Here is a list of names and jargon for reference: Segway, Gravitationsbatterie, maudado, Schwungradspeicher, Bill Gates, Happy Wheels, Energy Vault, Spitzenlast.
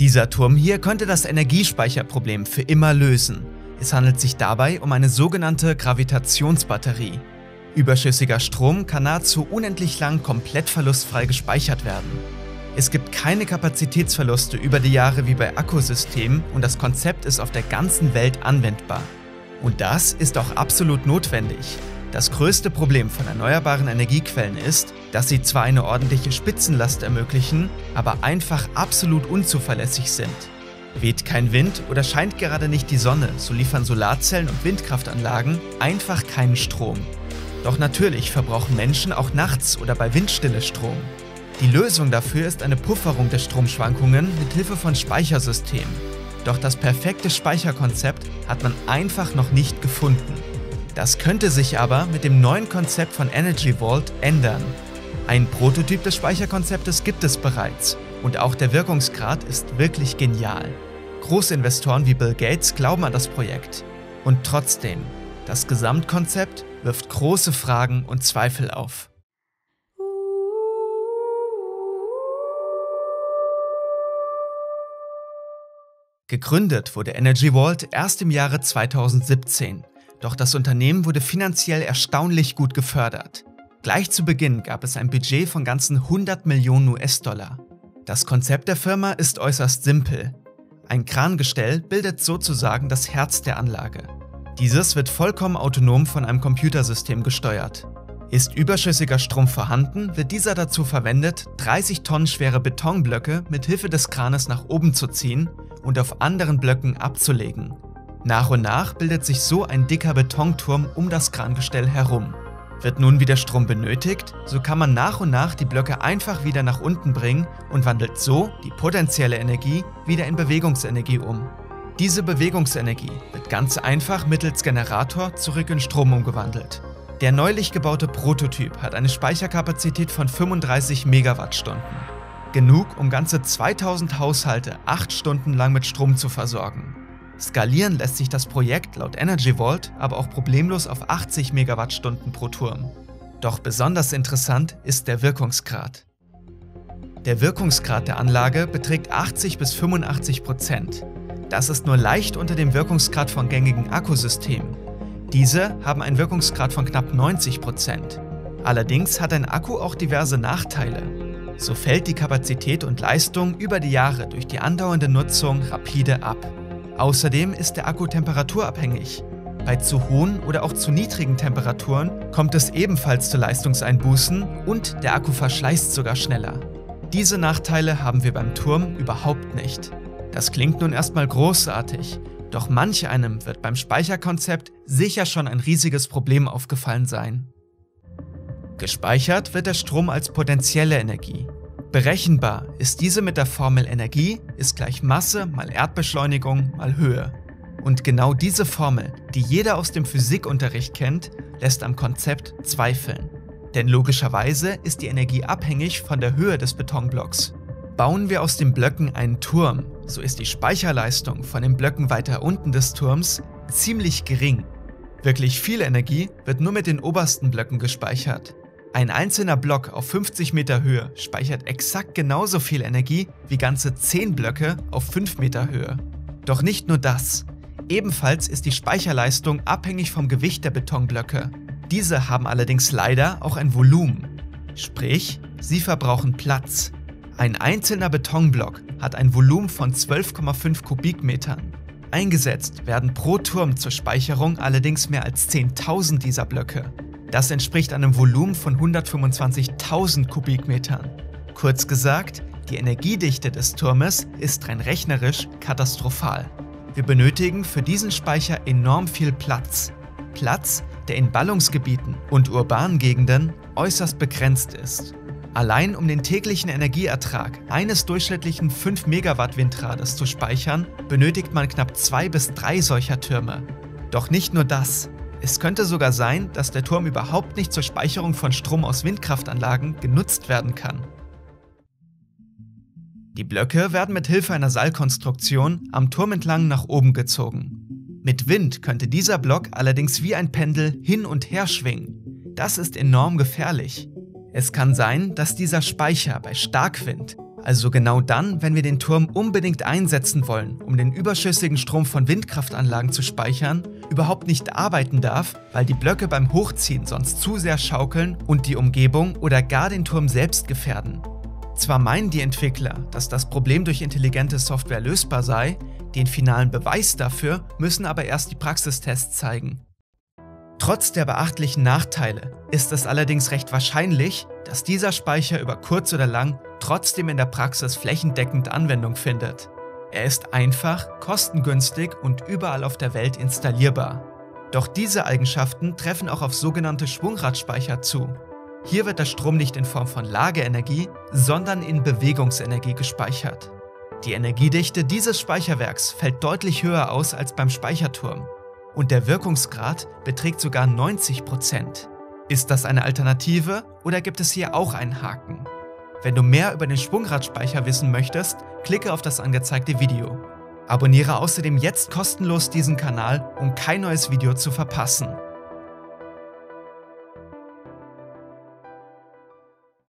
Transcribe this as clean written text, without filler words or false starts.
Dieser Turm hier könnte das Energiespeicherproblem für immer lösen. Es handelt sich dabei um eine sogenannte Gravitationsbatterie. Überschüssiger Strom kann nahezu unendlich lang komplett verlustfrei gespeichert werden. Es gibt keine Kapazitätsverluste über die Jahre wie bei Akkusystemen und das Konzept ist auf der ganzen Welt anwendbar. Und das ist auch absolut notwendig. Das größte Problem von erneuerbaren Energiequellen ist, dass sie zwar eine ordentliche Spitzenlast ermöglichen, aber einfach absolut unzuverlässig sind. Weht kein Wind oder scheint gerade nicht die Sonne, so liefern Solarzellen und Windkraftanlagen einfach keinen Strom. Doch natürlich verbrauchen Menschen auch nachts oder bei Windstille Strom. Die Lösung dafür ist eine Pufferung der Stromschwankungen mithilfe von Speichersystemen. Doch das perfekte Speicherkonzept hat man einfach noch nicht gefunden. Das könnte sich aber mit dem neuen Konzept von Energy Vault ändern. Ein Prototyp des Speicherkonzeptes gibt es bereits und auch der Wirkungsgrad ist wirklich genial. Großinvestoren wie Bill Gates glauben an das Projekt. Und trotzdem, das Gesamtkonzept wirft große Fragen und Zweifel auf. Gegründet wurde Energy Vault erst im Jahre 2017, doch das Unternehmen wurde finanziell erstaunlich gut gefördert. Gleich zu Beginn gab es ein Budget von ganzen 100 Millionen US-Dollar. Das Konzept der Firma ist äußerst simpel. Ein Krangestell bildet sozusagen das Herz der Anlage. Dieses wird vollkommen autonom von einem Computersystem gesteuert. Ist überschüssiger Strom vorhanden, wird dieser dazu verwendet, 30 Tonnen schwere Betonblöcke mit Hilfe des Kranes nach oben zu ziehen und auf anderen Blöcken abzulegen. Nach und nach bildet sich so ein dicker Betonturm um das Krangestell herum. Wird nun wieder Strom benötigt, so kann man nach und nach die Blöcke einfach wieder nach unten bringen und wandelt so die potenzielle Energie wieder in Bewegungsenergie um. Diese Bewegungsenergie wird ganz einfach mittels Generator zurück in Strom umgewandelt. Der neulich gebaute Prototyp hat eine Speicherkapazität von 35 Megawattstunden. Genug, um ganze 2000 Haushalte 8 Stunden lang mit Strom zu versorgen. Skalieren lässt sich das Projekt laut Energy Vault aber auch problemlos auf 80 Megawattstunden pro Turm. Doch besonders interessant ist der Wirkungsgrad. Der Wirkungsgrad der Anlage beträgt 80 bis 85%. Das ist nur leicht unter dem Wirkungsgrad von gängigen Akkusystemen. Diese haben einen Wirkungsgrad von knapp 90%. Allerdings hat ein Akku auch diverse Nachteile. So fällt die Kapazität und Leistung über die Jahre durch die andauernde Nutzung rapide ab. Außerdem ist der Akku temperaturabhängig. Bei zu hohen oder auch zu niedrigen Temperaturen kommt es ebenfalls zu Leistungseinbußen und der Akku verschleißt sogar schneller. Diese Nachteile haben wir beim Turm überhaupt nicht. Das klingt nun erstmal großartig, doch manch einem wird beim Speicherkonzept sicher schon ein riesiges Problem aufgefallen sein. Gespeichert wird der Strom als potenzielle Energie. Berechenbar ist diese mit der Formel Energie ist gleich Masse mal Erdbeschleunigung mal Höhe. Und genau diese Formel, die jeder aus dem Physikunterricht kennt, lässt am Konzept zweifeln. Denn logischerweise ist die Energie abhängig von der Höhe des Betonblocks. Bauen wir aus den Blöcken einen Turm, so ist die Speicherleistung von den Blöcken weiter unten des Turms ziemlich gering. Wirklich viel Energie wird nur mit den obersten Blöcken gespeichert. Ein einzelner Block auf 50 Meter Höhe speichert exakt genauso viel Energie wie ganze 10 Blöcke auf 5 Meter Höhe. Doch nicht nur das. Ebenfalls ist die Speicherleistung abhängig vom Gewicht der Betonblöcke. Diese haben allerdings leider auch ein Volumen. Sprich, sie verbrauchen Platz. Ein einzelner Betonblock hat ein Volumen von 12,5 Kubikmetern. Eingesetzt werden pro Turm zur Speicherung allerdings mehr als 10.000 dieser Blöcke. Das entspricht einem Volumen von 125.000 Kubikmetern. Kurz gesagt, die Energiedichte des Turmes ist rein rechnerisch katastrophal. Wir benötigen für diesen Speicher enorm viel Platz. Platz, der in Ballungsgebieten und urbanen Gegenden äußerst begrenzt ist. Allein um den täglichen Energieertrag eines durchschnittlichen 5 Megawatt Windrades zu speichern, benötigt man knapp 2 bis 3 solcher Türme. Doch nicht nur das. Es könnte sogar sein, dass der Turm überhaupt nicht zur Speicherung von Strom aus Windkraftanlagen genutzt werden kann. Die Blöcke werden mit Hilfe einer Seilkonstruktion am Turm entlang nach oben gezogen. Mit Wind könnte dieser Block allerdings wie ein Pendel hin und her schwingen. Das ist enorm gefährlich. Es kann sein, dass dieser Speicher bei Starkwind, Also genau dann, wenn wir den Turm unbedingt einsetzen wollen, um den überschüssigen Strom von Windkraftanlagen zu speichern, überhaupt nicht arbeiten darf, weil die Blöcke beim Hochziehen sonst zu sehr schaukeln und die Umgebung oder gar den Turm selbst gefährden. Zwar meinen die Entwickler, dass das Problem durch intelligente Software lösbar sei, den finalen Beweis dafür müssen aber erst die Praxistests zeigen. Trotz der beachtlichen Nachteile ist es allerdings recht wahrscheinlich, dass dieser Speicher über kurz oder lang trotzdem in der Praxis flächendeckend Anwendung findet. Er ist einfach, kostengünstig und überall auf der Welt installierbar. Doch diese Eigenschaften treffen auch auf sogenannte Schwungradspeicher zu. Hier wird der Strom nicht in Form von Lageenergie, sondern in Bewegungsenergie gespeichert. Die Energiedichte dieses Speicherwerks fällt deutlich höher aus als beim Speicherturm. Und der Wirkungsgrad beträgt sogar 90%. Ist das eine Alternative oder gibt es hier auch einen Haken? Wenn du mehr über den Schwungradspeicher wissen möchtest, klicke auf das angezeigte Video. Abonniere außerdem jetzt kostenlos diesen Kanal, um kein neues Video zu verpassen.